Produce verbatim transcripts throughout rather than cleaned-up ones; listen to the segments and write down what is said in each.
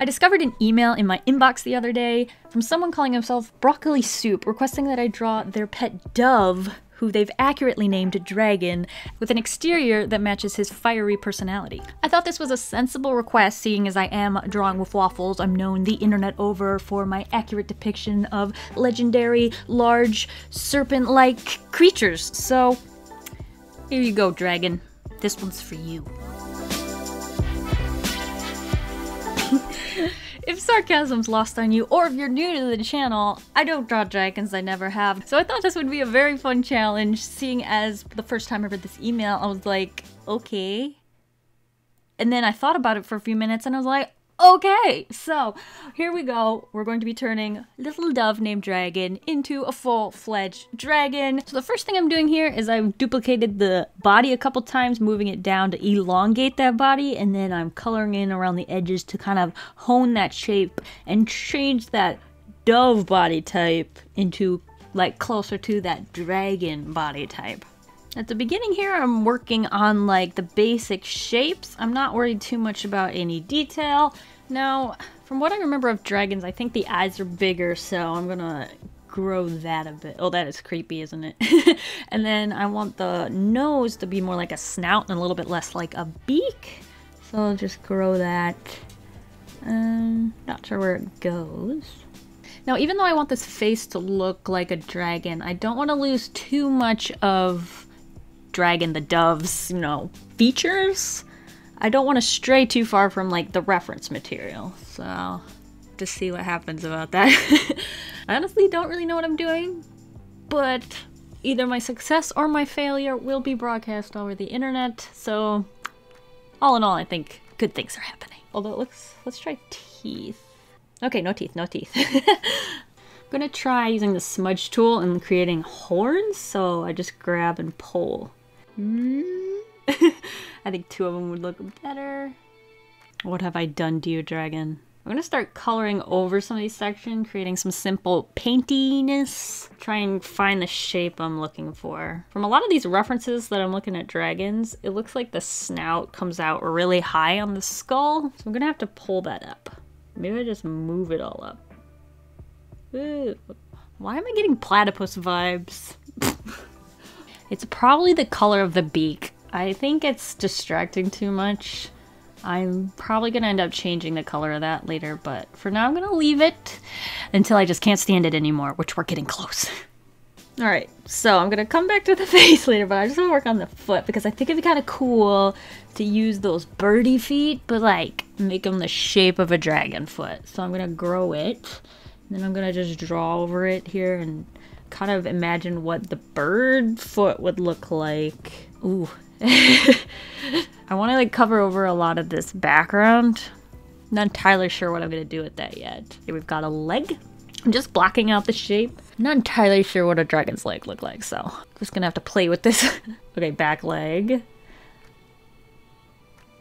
I discovered an email in my inbox the other day from someone calling himself Broccoli Soup, requesting that I draw their pet dove, who they've accurately named Dragon, with an exterior that matches his fiery personality. I thought this was a sensible request, seeing as I am drawing with waffles. I'm known the internet over for my accurate depiction of legendary, large, serpent-like creatures. So here you go, Dragon. This one's for you. If sarcasm's lost on you, or if you're new to the channel, I don't draw dragons, I never have. So I thought this would be a very fun challenge, seeing as the first time I read this email, I was like, okay. And then I thought about it for a few minutes and I was like, okay, so here we go. We're going to be turning little dove named Dragon into a full-fledged dragon. So the first thing I'm doing here is I've duplicated the body a couple times, moving it down to elongate that body, and then I'm coloring in around the edges to kind of hone that shape and change that dove body type into like closer to that dragon body type. At the beginning here, I'm working on like the basic shapes. I'm not worried too much about any detail. Now, from what I remember of dragons, I think the eyes are bigger, so I'm gonna grow that a bit. Oh, that is creepy, isn't it? And then I want the nose to be more like a snout and a little bit less like a beak. So I'll just grow that. Um, not sure where it goes. Now, even though I want this face to look like a dragon, I don't want to lose too much of Dragon the dove's, you know, features. I don't want to stray too far from like the reference material, so just see what happens about that. I honestly don't really know what I'm doing, but either my success or my failure will be broadcast over the internet, so all in all, I think good things are happening. Although it looks, let's try teeth. Okay, no teeth, no teeth. I'm gonna try using the smudge tool and creating horns, so I just grab and pull. Mm. I think two of them would look better. What have I done to you, Dragon? I'm gonna start coloring over some of these sections, creating some simple paintiness. Try and find the shape I'm looking for. From a lot of these references that I'm looking at dragons, it looks like the snout comes out really high on the skull, so I'm gonna have to pull that up. Maybe I just move it all up. Ooh. Why am I getting platypus vibes? It's probably the color of the beak. I think it's distracting too much. I'm probably gonna end up changing the color of that later, but for now I'm gonna leave it until I just can't stand it anymore, which we're getting close. Alright, so I'm gonna come back to the face later, but I just wanna work on the foot because I think it'd be kinda cool to use those birdie feet, but like make them the shape of a dragon foot. So I'm gonna grow it. Then I'm gonna just draw over it here and kind of imagine what the bird foot would look like. Ooh. I wanna like cover over a lot of this background. Not entirely sure what I'm gonna do with that yet. Okay, we've got a leg. I'm just blocking out the shape. Not entirely sure what a dragon's leg looked like, so I'm just gonna have to play with this. Okay, back leg.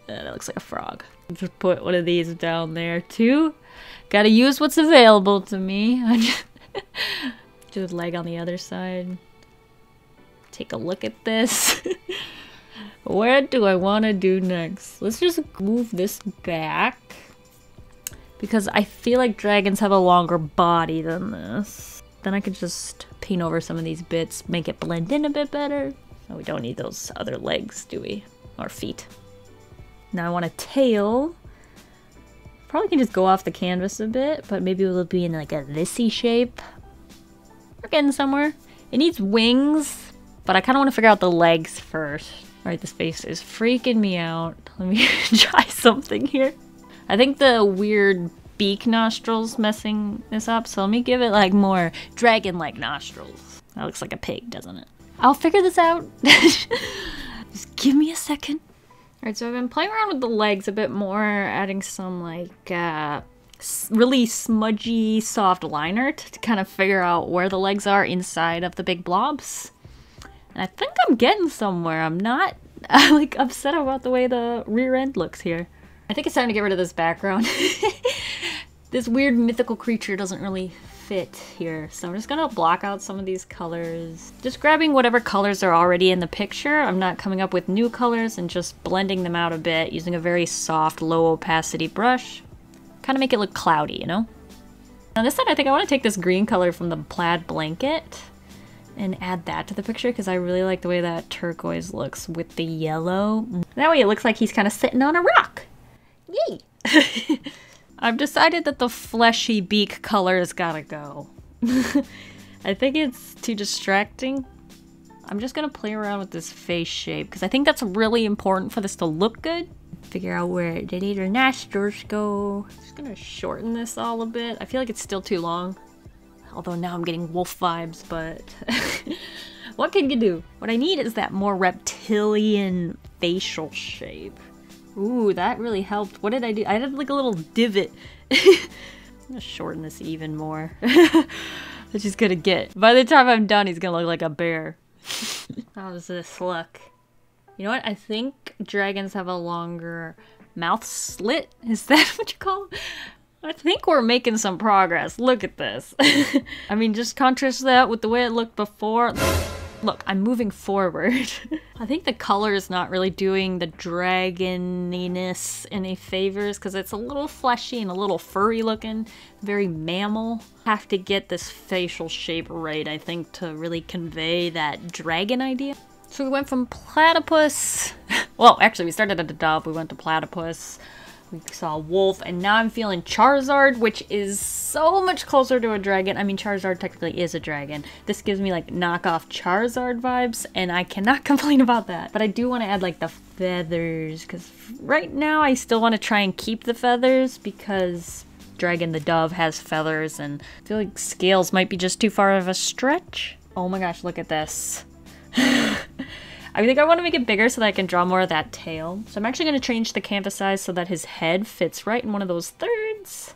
Uh, that looks like a frog. Just put one of these down there too. Gotta use what's available to me. Do a leg on the other side. Take a look at this. Where do I want to do next? Let's just move this back, because I feel like dragons have a longer body than this. Then I could just paint over some of these bits, make it blend in a bit better. Oh, we don't need those other legs, do we? Or feet. Now I want a tail. Probably can just go off the canvas a bit, but maybe it'll be in like a this-y shape. We're getting somewhere. It needs wings, but I kind of want to figure out the legs first. All right, this face is freaking me out. Let me try something here. I think the weird beak nostrils messing this up, so let me give it like more dragon-like nostrils. That looks like a pig, doesn't it? I'll figure this out. Just give me a second. Alright, so I've been playing around with the legs a bit more, adding some like uh, really smudgy soft liner to, to kind of figure out where the legs are inside of the big blobs. And I think I'm getting somewhere. I'm not uh, like upset about the way the rear end looks here. I think it's time to get rid of this background. This weird mythical creature doesn't really fit here, so I'm just gonna block out some of these colors. Just grabbing whatever colors are already in the picture. I'm not coming up with new colors and just blending them out a bit using a very soft, low opacity brush. Kind of make it look cloudy, you know? On this side, I think I want to take this green color from the plaid blanket and add that to the picture because I really like the way that turquoise looks with the yellow. That way it looks like he's kind of sitting on a rock. Yay! I've decided that the fleshy beak color's gotta go. I think it's too distracting. I'm just gonna play around with this face shape because I think that's really important for this to look good. Figure out where the little nostrils go. I'm just gonna shorten this all a bit. I feel like it's still too long. Although now I'm getting wolf vibes, but what can you do? What I need is that more reptilian facial shape. Ooh, that really helped. What did I do? I did like a little divot. I'm gonna shorten this even more. That's just gonna get. By the time I'm done, he's gonna look like a bear. How does this look? You know what? I think dragons have a longer mouth slit. Is that what you call it? I think we're making some progress. Look at this. I mean, just contrast that with the way it looked before. Look, I'm moving forward. I think the color is not really doing the dragoniness any favors because it's a little fleshy and a little furry looking, very mammal. Have to get this facial shape right, I think, to really convey that dragon idea. So we went from platypus. Well, actually, we started at the top. We went to platypus. We saw wolf, and now I'm feeling Charizard, which is so much closer to a dragon. I mean, Charizard technically is a dragon. This gives me like knockoff Charizard vibes, and I cannot complain about that. But I do want to add like the feathers, because right now I still want to try and keep the feathers because Dragon the Dove has feathers, and I feel like scales might be just too far of a stretch. Oh my gosh, look at this. I think I want to make it bigger so that I can draw more of that tail. So I'm actually going to change the canvas size so that his head fits right in one of those thirds.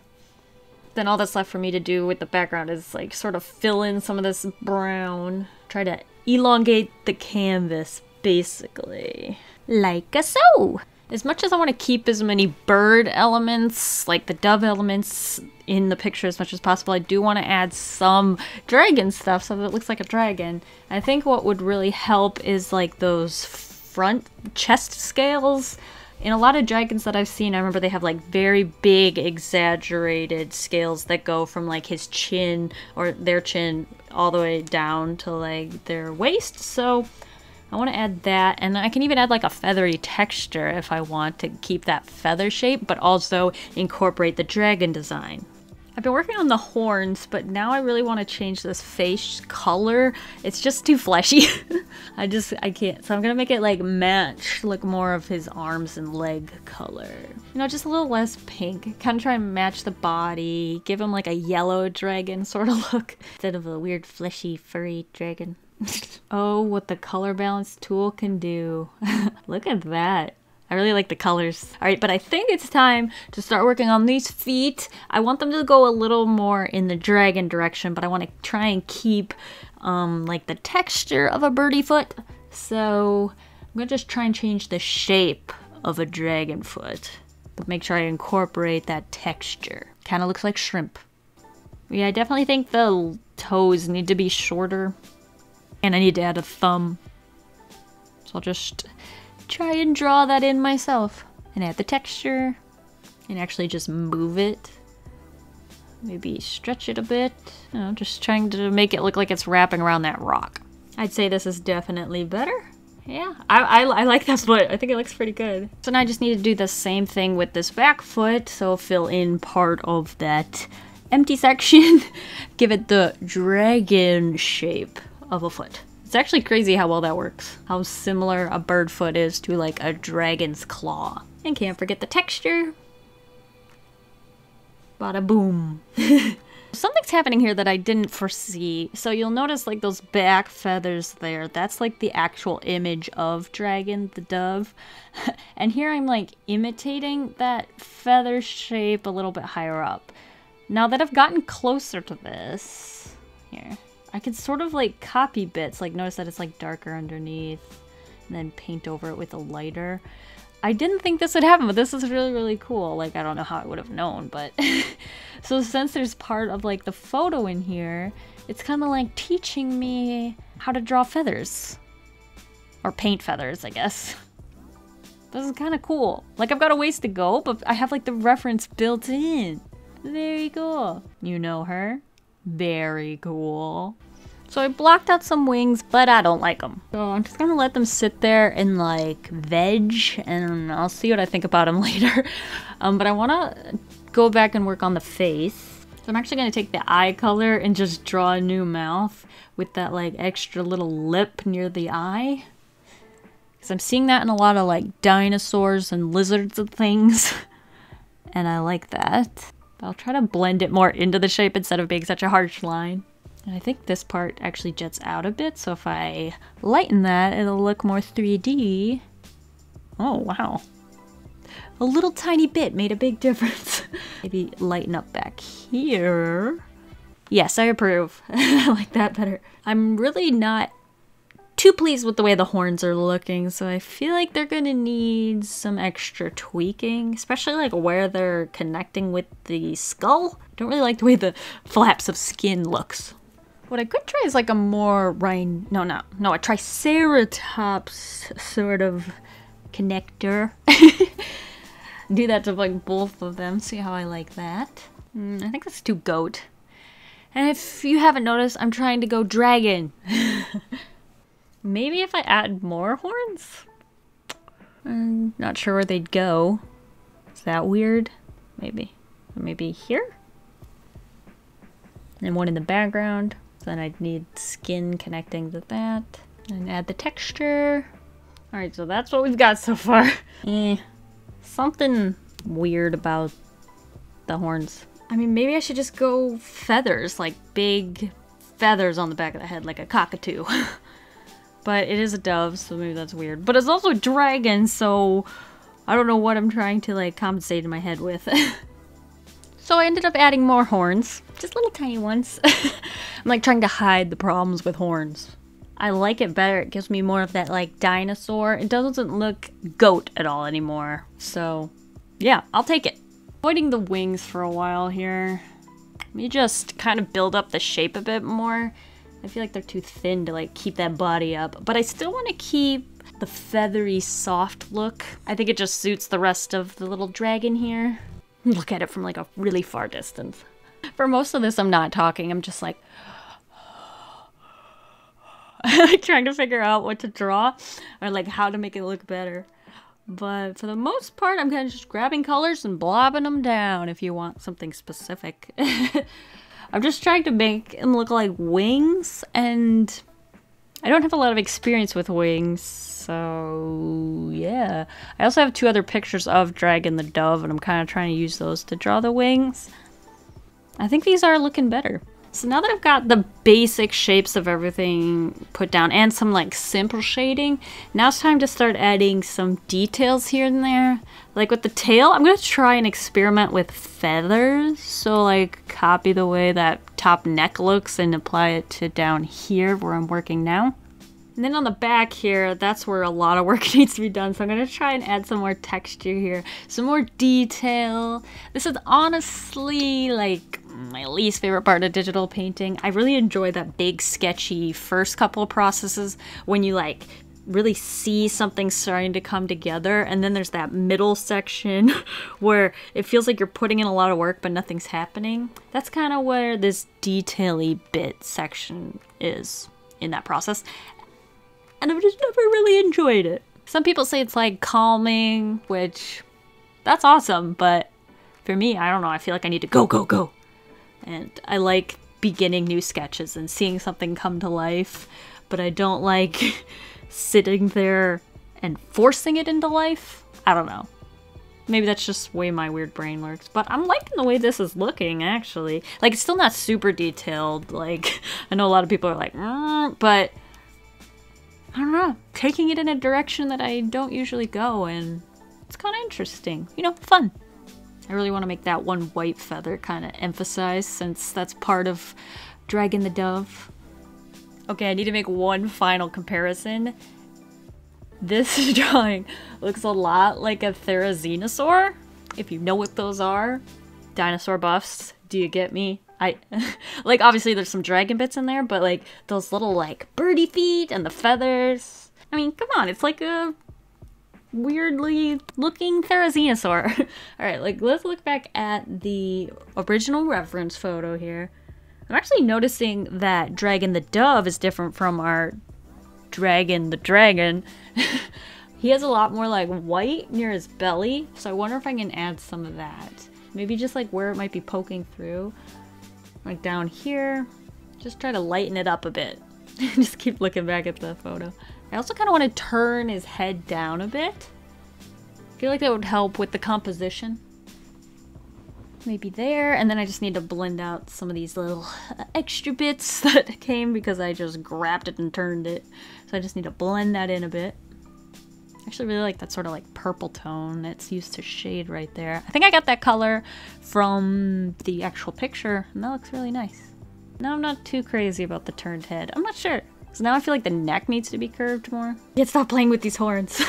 Then all that's left for me to do with the background is like sort of fill in some of this brown. Try to elongate the canvas, basically. Like so! As much as I want to keep as many bird elements, like the dove elements, in the picture as much as possible, I do want to add some dragon stuff so that it looks like a dragon. I think what would really help is like those front chest scales. In a lot of dragons that I've seen, I remember they have like very big exaggerated scales that go from like his chin or their chin all the way down to like their waist. So I want to add that, and I can even add like a feathery texture if I want to keep that feather shape, but also incorporate the dragon design. I've been working on the horns, but now I really want to change this face color. It's just too fleshy. I just, I can't. So I'm going to make it like match, look more of his arms and leg color. You know, just a little less pink. Kind of try and match the body, give him like a yellow dragon sort of look instead of a weird fleshy furry dragon. Oh, what the color balance tool can do. Look at that. I really like the colors. All right, but I think it's time to start working on these feet. I want them to go a little more in the dragon direction, but I want to try and keep um, like the texture of a birdie foot. So I'm gonna just try and change the shape of a dragon foot, but make sure I incorporate that texture. Kind of looks like shrimp. Yeah, I definitely think the toes need to be shorter, and I need to add a thumb. So I'll just try and draw that in myself and add the texture and actually just move it. Maybe stretch it a bit. You know, just trying to make it look like it's wrapping around that rock. I'd say this is definitely better. Yeah, I, I, I like that split. I think it looks pretty good. So now I just need to do the same thing with this back foot. So fill in part of that empty section. Give it the dragon shape of a foot. It's actually crazy how well that works. How similar a bird foot is to like a dragon's claw. And can't forget the texture. Bada boom. Something's happening here that I didn't foresee. So you'll notice like those back feathers there. That's like the actual image of Dragon the Dove. And here I'm like imitating that feather shape a little bit higher up. Now that I've gotten closer to this, here, I could sort of like copy bits, like notice that it's like darker underneath and then paint over it with a lighter. I didn't think this would happen, but this is really, really cool. Like, I don't know how I would have known, but so since there's part of like the photo in here, it's kind of like teaching me how to draw feathers or paint feathers, I guess. This is kind of cool. Like, I've got a ways to go, but I have, like, the reference built in. Very cool. You know her? Very cool. So I blocked out some wings, but I don't like them. So I'm just gonna let them sit there and, like, veg, and I'll see what I think about them later. Um, but I wanna go back and work on the face. So I'm actually gonna take the eye color and just draw a new mouth with that, like, extra little lip near the eye. Because I'm seeing that in a lot of, like, dinosaurs and lizards and things. And I like that. But I'll try to blend it more into the shape instead of being such a harsh line. And I think this part actually jets out a bit, so if I lighten that, it'll look more three D. Oh, wow. A little tiny bit made a big difference. Maybe lighten up back here. Yes, I approve. I like that better. I'm really not too pleased with the way the horns are looking, so I feel like they're gonna need some extra tweaking, especially like where they're connecting with the skull. I don't really like the way the flaps of skin looks. What I could try is like a more rhino, no, no, no, a triceratops sort of connector. Do that to like both of them, see how I like that. Mm, I think that's too goat. And if you haven't noticed, I'm trying to go dragon. Maybe if I add more horns? I'm not sure where they'd go. Is that weird? Maybe. Maybe here? And one in the background. Then I'd need skin connecting to that. And add the texture. Alright, so that's what we've got so far. Eh. Something weird about the horns. I mean, maybe I should just go feathers, like big feathers on the back of the head, like a cockatoo. But it is a dove, so maybe that's weird. But it's also a dragon, so I don't know what I'm trying to like compensate in my head with. So I ended up adding more horns, just little tiny ones. I'm like trying to hide the problems with horns. I like it better. It gives me more of that like dinosaur. It doesn't look goat at all anymore. So yeah, I'll take it. Avoiding the wings for a while here. Let me just kind of build up the shape a bit more. I feel like they're too thin to like keep that body up, but I still want to keep the feathery soft look. I think it just suits the rest of the little dragon here. Look at it from like a really far distance. For most of this, I'm not talking. I'm just like trying to figure out what to draw or like how to make it look better. But for the most part, I'm kind of just grabbing colors and blobbing them down if you want something specific. I'm just trying to make them look like wings, and I don't have a lot of experience with wings, so yeah. I also have two other pictures of Dragon the Dove, and I'm kind of trying to use those to draw the wings. I think these are looking better. So now that I've got the basic shapes of everything put down and some like simple shading, now it's time to start adding some details here and there. Like with the tail, I'm going to try and experiment with feathers. So like copy the way that top neck looks and apply it to down here where I'm working now. And then on the back here, that's where a lot of work needs to be done. So I'm going to try and add some more texture here, some more detail. This is honestly like my least favorite part of digital painting. I really enjoy that big sketchy first couple of processes when you like really see something starting to come together, and then there's that middle section where it feels like you're putting in a lot of work but nothing's happening. That's kind of where this detail-y bit section is in that process, and I've just never really enjoyed it. Some people say it's like calming, which that's awesome, but for me, I don't know, I feel like I need to go go go. And I like beginning new sketches and seeing something come to life, but I don't like sitting there and forcing it into life. I don't know. Maybe that's just the way my weird brain works, but I'm liking the way this is looking, actually. Like, it's still not super detailed. Like, I know a lot of people are like, mm, but I don't know. Taking it in a direction that I don't usually go, and it's kind of interesting. You know, fun. I really want to make that one white feather kind of emphasized, since that's part of Dragon the Dove. Okay, I need to make one final comparison. This drawing looks a lot like a Therizinosaur, if you know what those are. Dinosaur buffs, do you get me? I like, obviously there's some dragon bits in there, but like those little like birdie feet and the feathers. I mean, come on, it's like a weirdly looking Therizinosaur. Alright, like, let's look back at the original reference photo here. I'm actually noticing that Dragon the Dove is different from our Dragon the Dragon. He has a lot more, like, white near his belly, so I wonder if I can add some of that. Maybe just, like, where it might be poking through. Like, down here. Just try to lighten it up a bit. Just keep looking back at the photo. I also kind of want to turn his head down a bit. I feel like that would help with the composition. Maybe there, and then I just need to blend out some of these little extra bits that came because I just grabbed it and turned it. So I just need to blend that in a bit. I actually really like that sort of like purple tone that's used to shade right there. I think I got that color from the actual picture, and that looks really nice. Now I'm not too crazy about the turned head. I'm not sure. So now I feel like the neck needs to be curved more. Yeah, stop playing with these horns.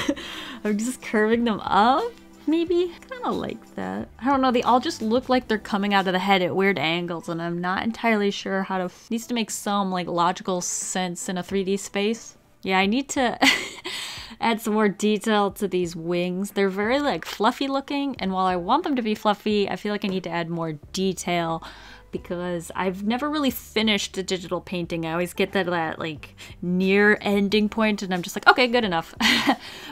I'm just curving them up, maybe? Kind of like that. I don't know, they all just look like they're coming out of the head at weird angles, and I'm not entirely sure how to... It needs to make some, like, logical sense in a three D space. Yeah, I need to add some more detail to these wings. They're very, like, fluffy looking, and while I want them to be fluffy, I feel like I need to add more detail. Because I've never really finished a digital painting. I always get that, that like near ending point and I'm just like, okay, good enough.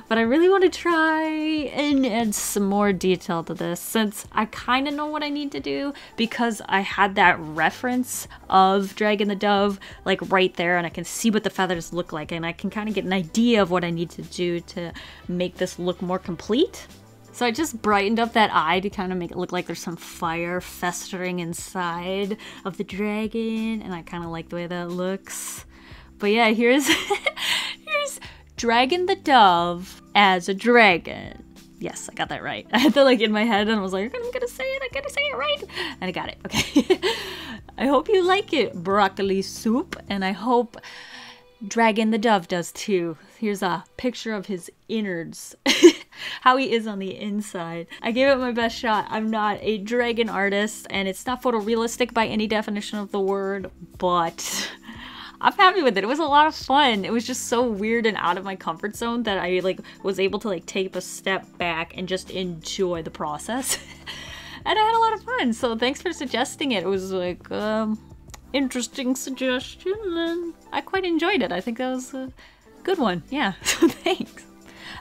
But I really want to try and add some more detail to this since I kind of know what I need to do because I had that reference of Dragon the Dove like right there and I can see what the feathers look like and I can kind of get an idea of what I need to do to make this look more complete. So I just brightened up that eye to kind of make it look like there's some fire festering inside of the dragon, and I kind of like the way that looks. But yeah, here's here's Dragon the Dove as a dragon. Yes, I got that right. I had that like in my head, and I was like, I'm gonna say it, I'm gonna say it right, and I got it. Okay. I hope you like it, Broccoli Soup, and I hope Dragon the Dove does too. Here's a picture of his innards. How he is on the inside. I gave it my best shot. I'm not a dragon artist and it's not photorealistic by any definition of the word, but I'm happy with it. It was a lot of fun. It was just so weird and out of my comfort zone that I like was able to like take a step back and just enjoy the process. And I had a lot of fun. So thanks for suggesting it. It was like um interesting suggestion and I quite enjoyed it. I think that was a good one. Yeah. So thanks.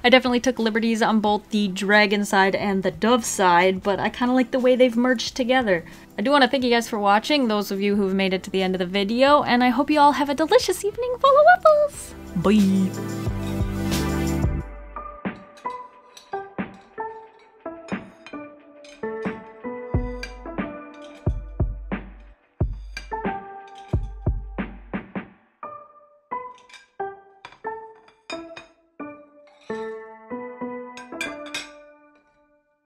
I definitely took liberties on both the dragon side and the dove side, but I kind of like the way they've merged together. I do want to thank you guys for watching, those of you who've made it to the end of the video, and I hope you all have a delicious evening full of waffles! Bye!